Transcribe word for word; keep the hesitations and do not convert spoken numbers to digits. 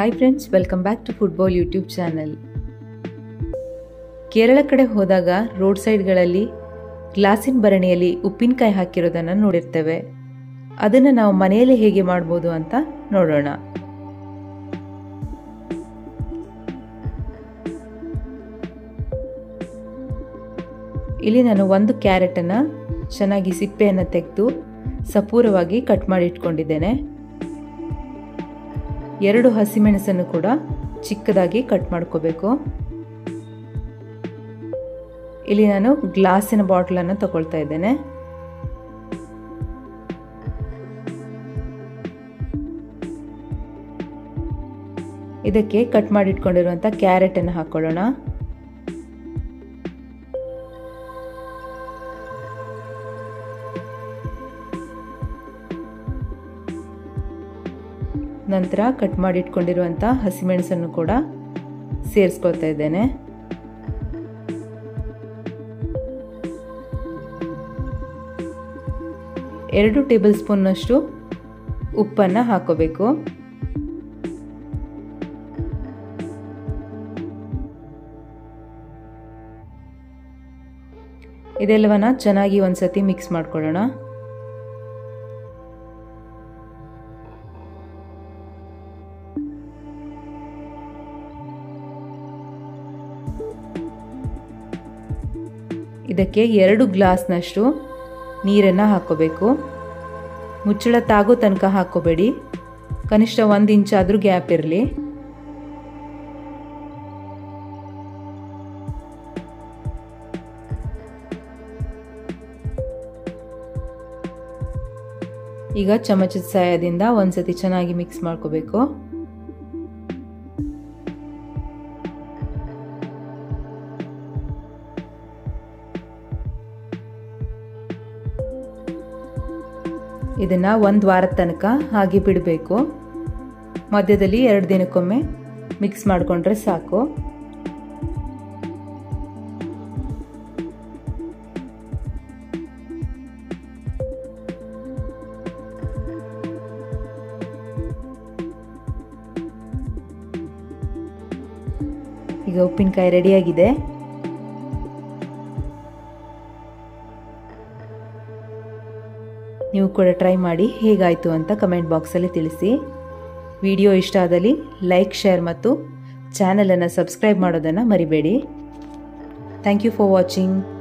Hi friends, welcome back to Football YouTube channel. Kerala ಕಡೆ ಹೋದಾಗ road side ಗಳಲ್ಲಿ ಗ್ಲಾಸಿನ ಬರಣಿಯಲ್ಲಿ ಉಪ್ಪಿನಕಾಯಿ ಹಾಕಿರೋದನ್ನ ನೋಡಿರ್ತೇವೆ. ಅದನ್ನ ನಾವು ಮನೆಯಲ್ಲಿ ಹೇಗೆ ಮಾಡಬಹುದು ಅಂತ ನೋಡೋಣ. ಇಲ್ಲಿ ನಾನು ಒಂದು ಕ್ಯಾರೆಟ್ ಅನ್ನು ಚೆನ್ನಾಗಿ ಸಿಪ್ಪೆಯನ್ನು ತೆಗೆದು ಸಪೂರವಾಗಿ ಕಟ್ ಮಾಡಿ ಇಟ್ಕೊಂಡಿದ್ದೇನೆ. ಎರಡು ಹಸಿಮೆಣಸನ್ನು ಕೂಡ ಚಿಕ್ಕದಾಗಿ ಕಟ್ ಮಾಡ್ಕೋಬೇಕು. ಇಲ್ಲಿ ನಾನು ಗ್ಲಾಸಿನ ಬಾಟಲನ್ನು ತಗೊಳ್ತಾ ಇದ್ದೇನೆ. ಇದಕ್ಕೆ ಕಟ್ ಮಾಡಿ ಇಟ್ಕೊಂಡಿರುವಂತ ಕ್ಯಾರೆಟ್ ಅನ್ನು ಹಾಕೊಳ್ಳೋಣ. ನಂತರ ಕಟ್ ಮಾಡಿ ಇಟ್ಕೊಂಡಿರುವಂತ ಹಸಿಮೆಣಸನ್ನು ಕೂಡ ಸೇರಿಸ್ಕೊಳ್ತಾ ಇದ್ದೇನೆ. ಎರಡು ಟೇಬಲ್ ಸ್ಪೂನ್ ಅಷ್ಟು ಉಪ್ಪನ್ನು ಹಾಕೋಬೇಕು. ಇದೆಲ್ಲವನ್ನ ಚೆನ್ನಾಗಿ ಒಂದ್ಸತಿ ಮಿಕ್ಸ್ ಮಾಡ್ಕೊಳ್ಳೋಣ. ಇದಕ್ಕೆ ಎರಡು ಗ್ಲಾಸ್ನಷ್ಟು ನೀರನ್ನು ಹಾಕೋಬೇಕು. ಮುಚ್ಚಳ ತಾಗೋ ತನಕ ಹಾಕೋಬೇಡಿ, ಕನಿಷ್ಠ ಒಂದು ಇಂಚ್ ಆದರೂ ಗ್ಯಾಪ್ ಇರಲಿ. ಈಗ ಚಮಚದ ಸಹಾಯದಿಂದ ಒಂದ್ಸತಿ ಚೆನ್ನಾಗಿ ಮಿಕ್ಸ್ ಮಾಡ್ಕೋಬೇಕು. ಇದನ್ನ ಒಂದು ವಾರದ ತನಕ ಹಾಗೆ ಬಿಡಬೇಕು. ಮಧ್ಯದಲ್ಲಿ ಎರಡು ದಿನಕ್ಕೊಮ್ಮೆ ಮಿಕ್ಸ್ ಮಾಡಿಕೊಂಡ್ರೆ ಸಾಕು. ಈಗ ಉಪ್ಪಿನಕಾಯಿ ರೆಡಿಯಾಗಿದೆ. ನೀವು ಕೂಡ ಟ್ರೈ ಮಾಡಿ ಹೇಗಾಯಿತು ಅಂತ ಕಮೆಂಟ್ ಬಾಕ್ಸಲ್ಲಿ ತಿಳಿಸಿ. ವಿಡಿಯೋ ಇಷ್ಟ ಆದಲ್ಲಿ ಲೈಕ್, ಶೇರ್ ಮತ್ತು ಚಾನಲನ್ನು ಸಬ್ಸ್ಕ್ರೈಬ್ ಮಾಡೋದನ್ನು ಮರಿಬೇಡಿ. Thank you for watching.